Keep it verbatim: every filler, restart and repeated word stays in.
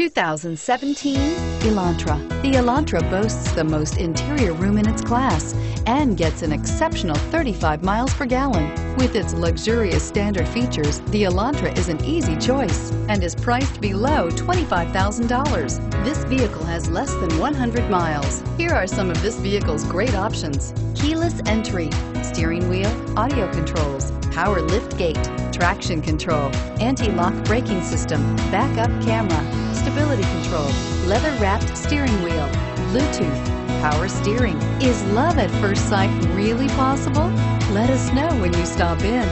two thousand seventeen Elantra. The Elantra boasts the most interior room in its class and gets an exceptional thirty-five miles per gallon. With its luxurious standard features, the Elantra is an easy choice and is priced below twenty-five thousand dollars. This vehicle has less than one hundred miles. Here are some of this vehicle's great options: keyless entry, steering wheel audio controls, power lift gate, traction control, anti-lock braking system, backup camera, stability control, leather-wrapped steering wheel, Bluetooth, power steering. Is love at first sight really possible? Let us know when you stop in.